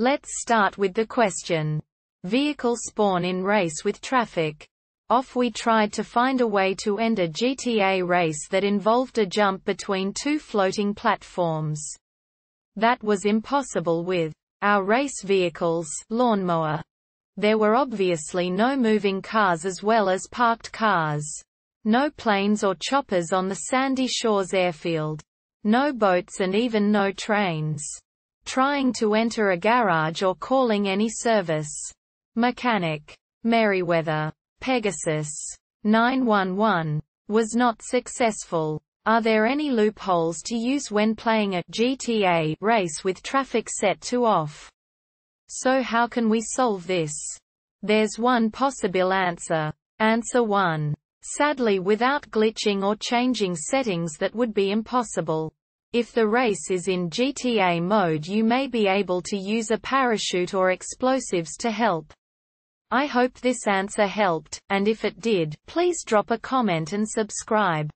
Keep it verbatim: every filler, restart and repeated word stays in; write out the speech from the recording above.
Let's start with the question. Vehicles spawn in race with traffic. Off we tried to find a way to end a G T A race that involved a jump between two floating platforms. That was impossible with our race vehicles, lawnmower. There were obviously no moving cars as well as parked cars. No planes or choppers on the Sandy Shores airfield. No boats and even no trains. Trying to enter a garage or calling any service. Mechanic. Merryweather. Pegasus. nine one one. Was not successful. Are there any loopholes to use when playing a G T A race with traffic set to off? So how can we solve this? There's one possible answer. Answer one. Sadly, without glitching or changing settings that would be impossible. If the race is in G T A mode, you may be able to use a parachute or explosives to help. I hope this answer helped, and if it did, please drop a comment and subscribe.